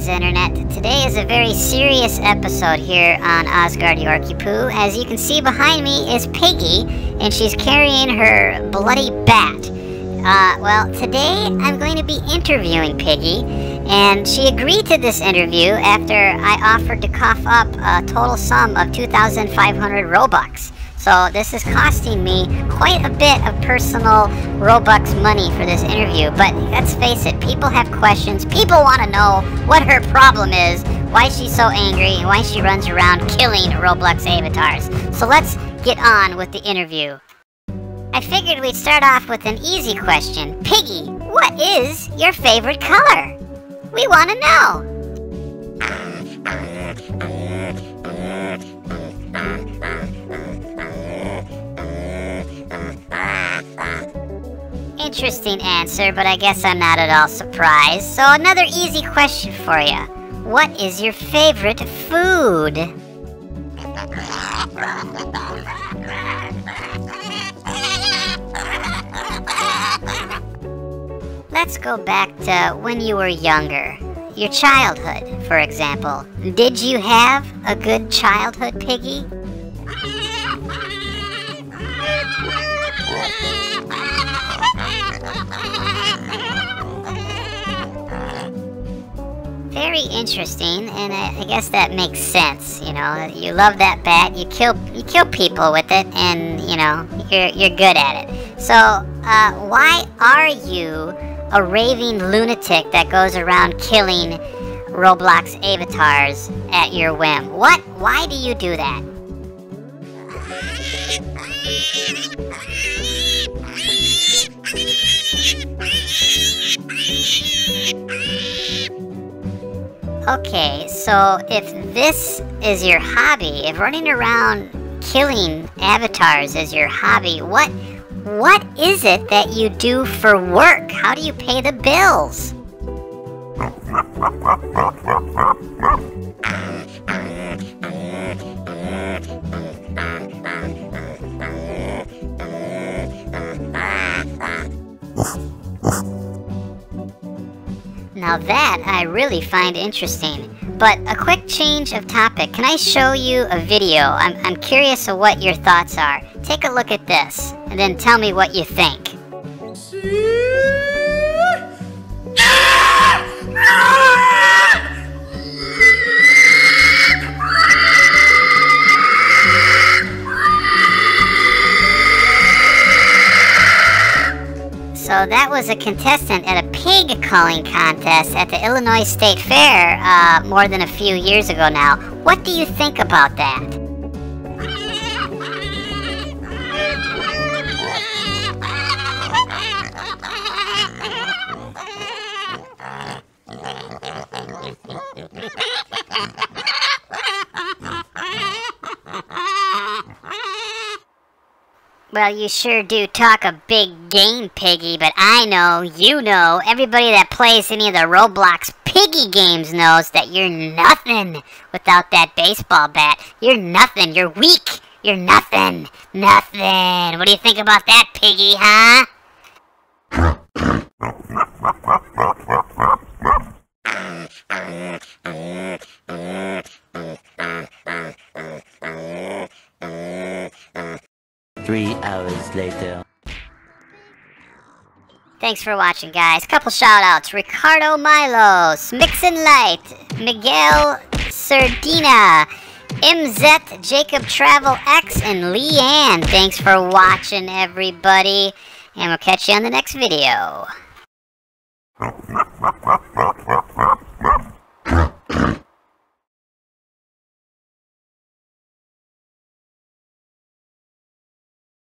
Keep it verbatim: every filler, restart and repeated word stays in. Greetings, Internet. Today is a very serious episode here on Asgard Yorkipoo. As you can see behind me is Piggy, and she's carrying her bloody bat. Uh, well, today I'm going to be interviewing Piggy, and she agreed to this interview after I offered to cough up a total sum of two thousand five hundred Robux. So this is costing me quite a bit of personal Robux money for this interview. But let's face it, people have questions. People want to know what her problem is, why she's so angry, and why she runs around killing Roblox avatars. So let's get on with the interview. I figured we'd start off with an easy question. Piggy, what is your favorite color? We want to know. Interesting answer, but I guess I'm not at all surprised. So another easy question for you. What is your favorite food? Let's go back to when you were younger. Your childhood, for example. Did you have a good childhood, Piggy? Very interesting, and I, I guess that makes sense. You know, you love that bat, you kill you kill people with it, and you know you're you're good at it. So, uh, why are you a raving lunatic that goes around killing Roblox avatars at your whim? What? Why do you do that? Okay, so if this is your hobby, if running around killing avatars is your hobby, what what is it that you do for work? How do you pay the bills? Now that I really find interesting. But a quick change of topic. Can I show you a video? I'm, I'm curious of what your thoughts are. Take a look at this and then tell me what you think. So that was a contestant at a pig calling contest at the Illinois State Fair uh, more than a few years ago now. What do you think about that? Well, you sure do talk a big game, Piggy, but I know, you know, everybody that plays any of the Roblox Piggy games knows that you're nothing without that baseball bat. You're nothing. You're weak. You're nothing. Nothing. What do you think about that, Piggy, huh? Three hours later. Thanks for watching, guys. Couple shout outs. Ricardo Milo, Smixin Light, Miguel Sardina, M Z, Jacob Travel X, and Leanne. Thanks for watching, everybody. And we'll catch you on the next video.